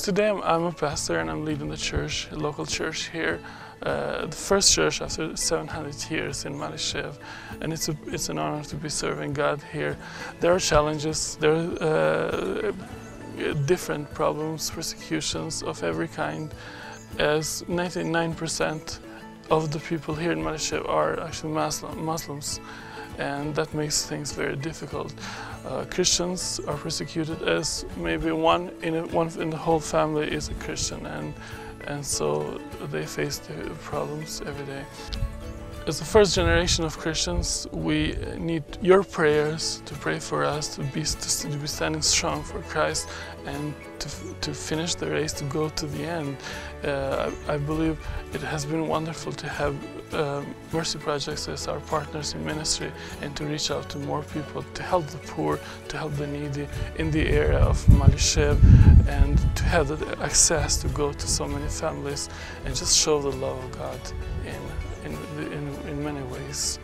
Yes, today I'm a pastor and I'm leading the church, a local church here, the first church after 700 years in Malishev, and it's an honor to be serving God here. There are challenges, there are different problems, persecutions of every kind, as 99% of the people here in Malishev are actually Muslims. And that makes things very difficult. Christians are persecuted, as maybe one in the whole family is a Christian, and so they face the problems every day. As the first generation of Christians, we need your prayers to pray for us to be standing strong for Christ and to finish the race, to go to the end. I believe it has been wonderful to have Mercy Projects as our partners in ministry and to reach out to more people, to help the poor, to help the needy in the area of Malishev, and to have the access to go to so many families and just show the love of God in many ways.